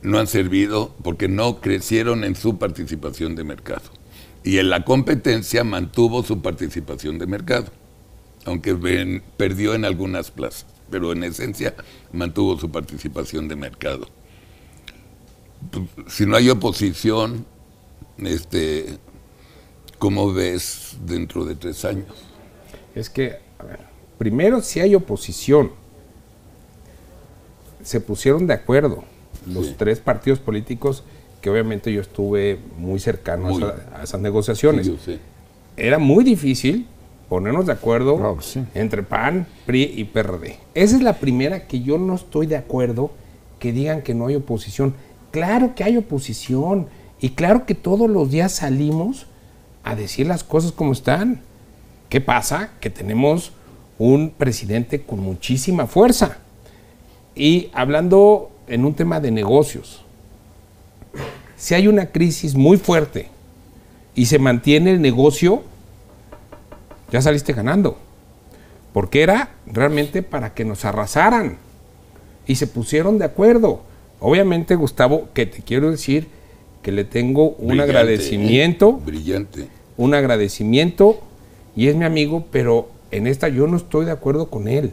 no han servido porque no crecieron en su participación de mercado. Y en la competencia mantuvo su participación de mercado, aunque perdió en algunas plazas, pero en esencia mantuvo su participación de mercado. Si no hay oposición, ¿cómo ves dentro de 3 años? Es que, a ver, primero si hay oposición, se pusieron de acuerdo los, sí, 3 partidos políticos. Que obviamente yo estuve muy cercano a esas negociaciones. Sí, sí. Era muy difícil ponernos de acuerdo, claro, sí, entre PAN, PRI y PRD. Esa es la primera que yo no estoy de acuerdo, que digan que no hay oposición. Claro que hay oposición y claro que todos los días salimos a decir las cosas como están. ¿Qué pasa? Que tenemos un presidente con muchísima fuerza. Y hablando en un tema de negocios, si hay una crisis muy fuerte y se mantiene el negocio, ya saliste ganando. Porque era realmente para que nos arrasaran. Y se pusieron de acuerdo. Obviamente, Gustavo, que te quiero decir que le tengo un agradecimiento. Brillante. Un agradecimiento. Y es mi amigo, pero en esta yo no estoy de acuerdo con él.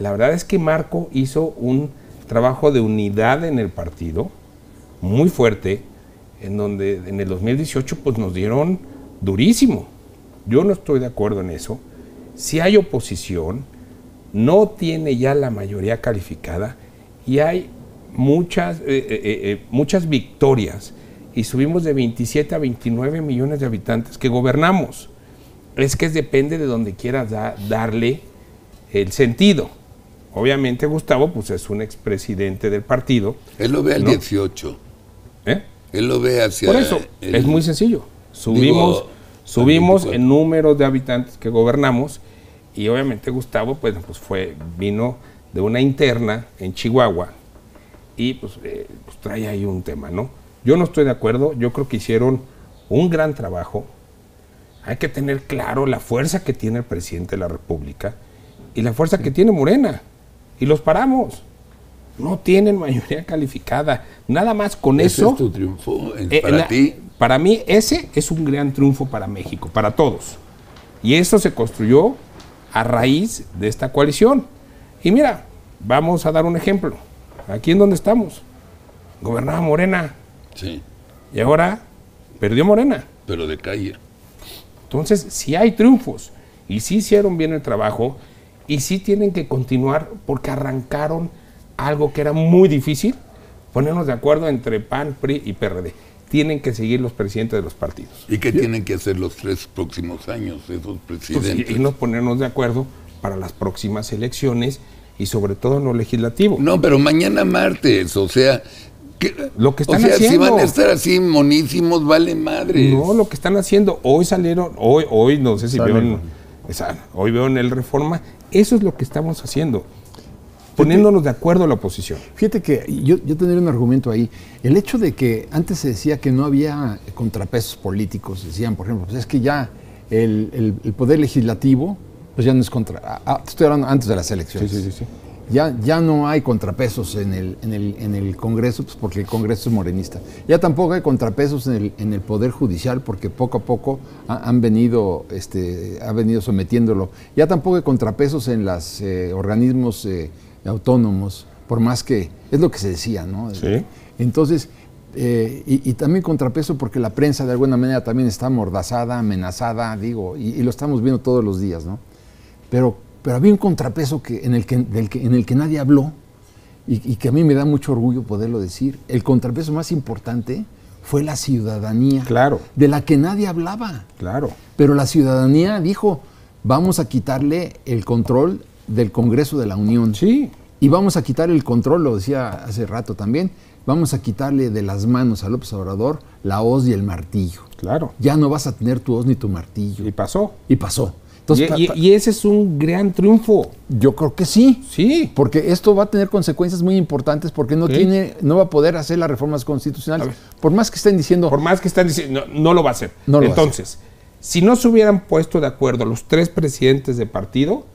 La verdad es que Marco hizo un trabajo de unidad en el partido muy fuerte, en donde en el 2018 pues nos dieron durísimo. Yo no estoy de acuerdo en eso. Si hay oposición, no tiene ya la mayoría calificada y hay muchas victorias y subimos de 27 a 29 millones de habitantes que gobernamos. Es que depende de donde quieras darle el sentido. Obviamente Gustavo pues es un expresidente del partido. Él lo ve al 18. ¿Eh? Él lo ve hacia... Por eso, es muy sencillo. Subimos en número de habitantes que gobernamos y obviamente Gustavo pues vino de una interna en Chihuahua y pues trae ahí un tema, ¿no? Yo no estoy de acuerdo, yo creo que hicieron un gran trabajo. Hay que tener claro la fuerza que tiene el presidente de la República y la fuerza que tiene Morena. Y los paramos. No tienen mayoría calificada. Nada más con eso. ¿Ese es tu triunfo para ti? Para mí ese es un gran triunfo para México, para todos. Y eso se construyó a raíz de esta coalición. Y mira, vamos a dar un ejemplo. Aquí en donde estamos. Gobernaba Morena. Sí. Y ahora perdió Morena. Pero de calle. Entonces, sí hay triunfos. Y sí hicieron bien el trabajo. Y sí tienen que continuar porque arrancaron algo que era muy difícil, ponernos de acuerdo entre PAN, PRI y PRD. Tienen que seguir los presidentes de los partidos. ¿Y qué tienen que hacer los tres próximos años esos presidentes? Pues, y nos ponernos de acuerdo para las próximas elecciones y sobre todo en lo legislativo. No, pero mañana martes, o sea... lo que están haciendo. Si van a estar así monísimos, vale madre. No, lo que están haciendo. Hoy salieron, hoy no sé si vieron... Hoy veo en el Reforma, eso es lo que estamos haciendo, poniéndonos de acuerdo a la oposición. Fíjate que yo tendría un argumento ahí. El hecho de que antes se decía que no había contrapesos políticos, decían, por ejemplo, pues es que ya el poder legislativo, pues ya no es contra... estoy hablando antes de las elecciones. Sí. Ya no hay contrapesos en el Congreso, pues porque el Congreso es morenista. Ya tampoco hay contrapesos en el Poder Judicial, porque poco a poco han venido sometiéndolo. Ya tampoco hay contrapesos en los organismos autónomos, por más que... Es lo que se decía, ¿no? Sí. Entonces, y también contrapeso porque la prensa de alguna manera también está amordazada, amenazada, digo, y lo estamos viendo todos los días, ¿no? Pero había un contrapeso en el que nadie habló y que a mí me da mucho orgullo poderlo decir. El contrapeso más importante fue la ciudadanía, claro, de la que nadie hablaba. Claro. Pero la ciudadanía dijo, vamos a quitarle el control del Congreso de la Unión. Sí. Y vamos a quitar el control, lo decía hace rato también, vamos a quitarle de las manos a López Obrador la hoz y el martillo. Claro. Ya no vas a tener tu hoz ni tu martillo. Y pasó. Y pasó. Entonces, y ese es un gran triunfo. Yo creo que sí. Sí. Porque esto va a tener consecuencias muy importantes porque no va a poder hacer las reformas constitucionales. Por más que estén diciendo... no lo va a hacer. No lo Entonces, va a hacer. Si no se hubieran puesto de acuerdo los tres presidentes de partido,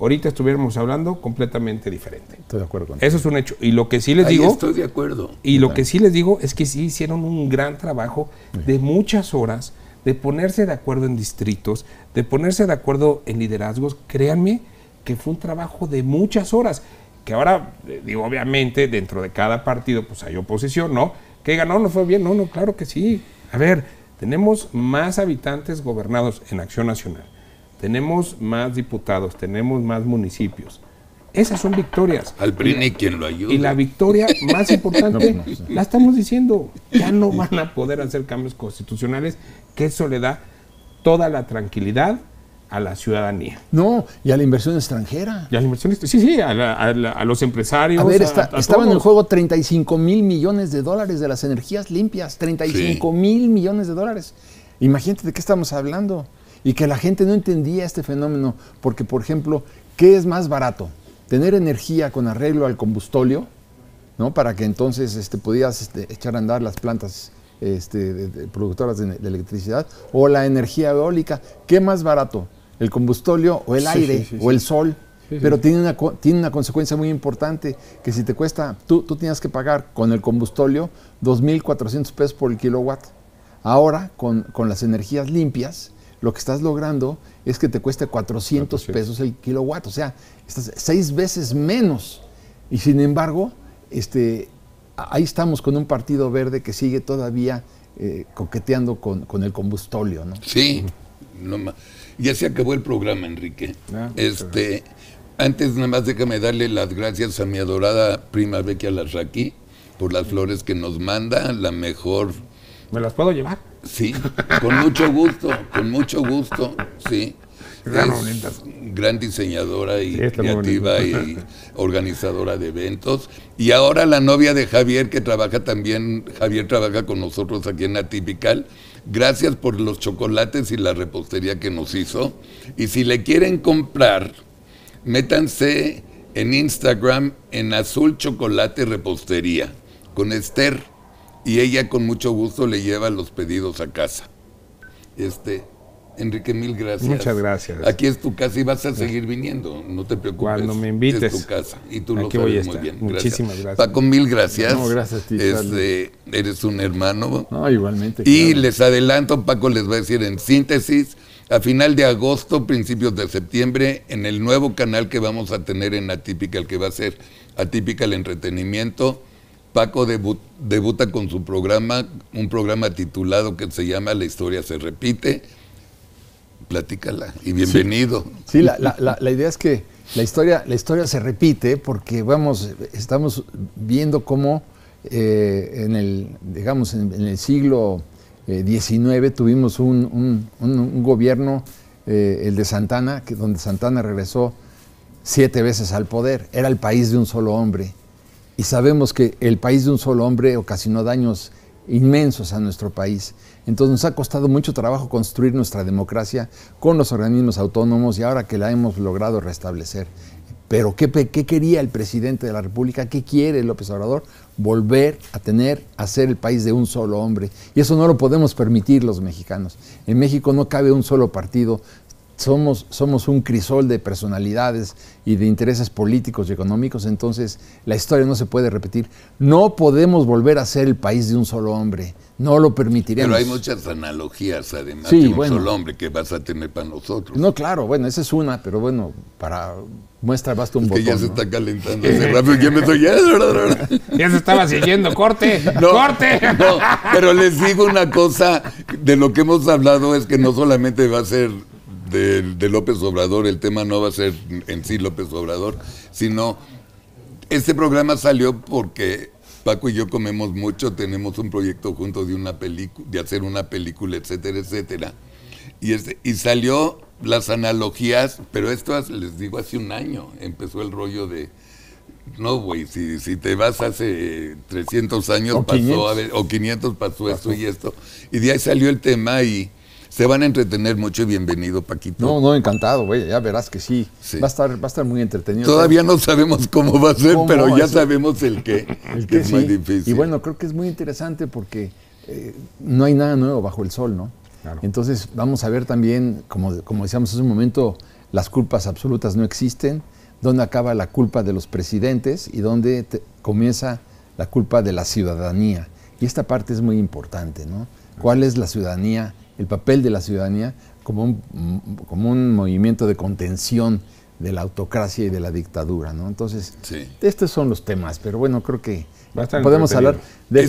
ahorita estuviéramos hablando completamente diferente. Estoy de acuerdo con eso. Eso es un hecho. Y lo que sí les digo... estoy de acuerdo. Y lo que sí les digo es que sí hicieron un gran trabajo de muchas horas, de ponerse de acuerdo en distritos, de ponerse de acuerdo en liderazgos. Créanme que fue un trabajo de muchas horas, que ahora, digo, obviamente, dentro de cada partido, pues hay oposición, ¿no? Que digan, no, no fue bien, no, claro que sí. A ver, tenemos más habitantes gobernados en Acción Nacional, tenemos más diputados, tenemos más municipios. Esas son victorias. Al PRI quien lo ayuda. Y la victoria más importante, la estamos diciendo, ya no van a poder hacer cambios constitucionales, que eso le da toda la tranquilidad a la ciudadanía. No, y a la inversión extranjera. Y a la inversión extranjera, sí, a los empresarios. A ver, estaban en juego 35,000 millones de dólares de las energías limpias, 35,000 millones de dólares. Imagínate de qué estamos hablando. Y que la gente no entendía este fenómeno, porque, por ejemplo, ¿qué es más barato? Tener energía con arreglo al combustóleo, ¿no? Para que entonces pudieras echar a andar las plantas productoras de electricidad, o la energía eólica. ¿Qué más barato? ¿El combustóleo o el aire o el sol? Sí, pero tiene una consecuencia muy importante, que si te cuesta, tú tenías que pagar con el combustóleo 2,400 pesos por el kilowatt. Ahora, con las energías limpias, lo que estás logrando es que te cueste 400 pesos el kilowatt, o sea, estás 6 veces menos. Y sin embargo, ahí estamos con un Partido Verde que sigue todavía coqueteando con el combustóleo, ¿no? Sí, ya se acabó el programa, Enrique. Antes, nada más déjame darle las gracias a mi adorada prima Becky Alazraki por las flores que nos manda, la mejor. ¿Me las puedo llevar? Sí, con mucho gusto, sí. Es gran diseñadora y creativa y organizadora de eventos. Y ahora la novia de Javier, que trabaja también, Javier trabaja con nosotros aquí en Atypical. Gracias por los chocolates y la repostería que nos hizo. Y si le quieren comprar, métanse en Instagram en Azul Chocolate Repostería con Esther. Y ella con mucho gusto le lleva los pedidos a casa. Enrique, mil gracias. Muchas gracias. Aquí es tu casa y vas a seguir viniendo, no te preocupes. Cuando me invites. Es tu casa y tú lo sabes muy bien. Muchísimas gracias. Paco, mil gracias. No, gracias a ti. Eres un hermano. No, igualmente. Y claro, les adelanto, Paco les va a decir en síntesis, a final de agosto, principios de septiembre, en el nuevo canal que vamos a tener en Atypical, que va a ser Atypical Entretenimiento, Paco debuta con su programa, un programa titulado que se llama La Historia se Repite. Platícala y bienvenido. Sí, la idea es que la historia se repite porque estamos viendo cómo en el siglo XIX tuvimos un gobierno, el de Santana, donde Santana regresó 7 veces al poder. Era el país de un solo hombre y sabemos que el país de un solo hombre ocasionó daños inmensos a nuestro país. Entonces nos ha costado mucho trabajo construir nuestra democracia con los organismos autónomos y ahora que la hemos logrado restablecer. Pero ¿qué quería el presidente de la República? ¿Qué quiere López Obrador? Volver a ser el país de un solo hombre. Y eso no lo podemos permitir los mexicanos. En México no cabe un solo partido. Somos un crisol de personalidades y de intereses políticos y económicos, entonces la historia no se puede repetir. No podemos volver a ser el país de un solo hombre, no lo permitiremos. Pero hay muchas analogías, además, de un solo hombre que vas a tener para nosotros. No, claro, bueno, esa es una, pero bueno, para muestra basta un botón. Que ya se está calentando hace rápido, ya me estoy... Ya se estaba siguiendo, corte, no, corte. No, pero les digo una cosa, de lo que hemos hablado es que no solamente va a ser... De López Obrador, el tema no va a ser en sí López Obrador, sino este programa salió porque Paco y yo comemos mucho, tenemos un proyecto juntos de una película, de hacer una película, etcétera, etcétera. Y salió las analogías, pero esto les digo hace un año, empezó el rollo de no, güey, si te vas hace 300 años o pasó 500. A ver, o 500 pasó esto y esto. Y de ahí salió el tema y se van a entretener mucho y bienvenido, Paquito. No, no, encantado, güey, ya verás que sí. Va a estar muy entretenido. Todavía no sabemos cómo va a ser, pero ya sabemos el que es muy difícil. Y bueno, creo que es muy interesante porque no hay nada nuevo bajo el sol, ¿no? Claro. Entonces vamos a ver también, como decíamos hace un momento, las culpas absolutas no existen, dónde acaba la culpa de los presidentes y dónde comienza la culpa de la ciudadanía. Y esta parte es muy importante, ¿no? ¿Cuál es la ciudadanía? El papel de la ciudadanía como un movimiento de contención de la autocracia y de la dictadura, ¿no? Entonces, estos son los temas, pero bueno, creo que podemos hablar de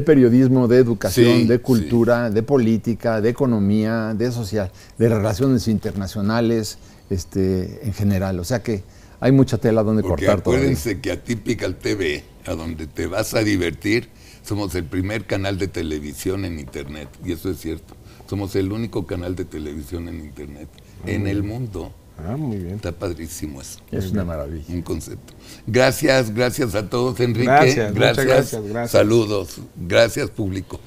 periodismo, de educación, de cultura, de política, de economía, de social, de relaciones internacionales, en general. O sea que hay mucha tela donde cortar todo. Acuérdense que Atypical TV, a donde te vas a divertir, somos el primer canal de televisión en Internet, y eso es cierto. Somos el único canal de televisión en Internet en el mundo. Ah, muy bien. Está padrísimo eso. Es una maravilla. Un concepto. Gracias a todos, Enrique. Gracias. Saludos. Gracias, público.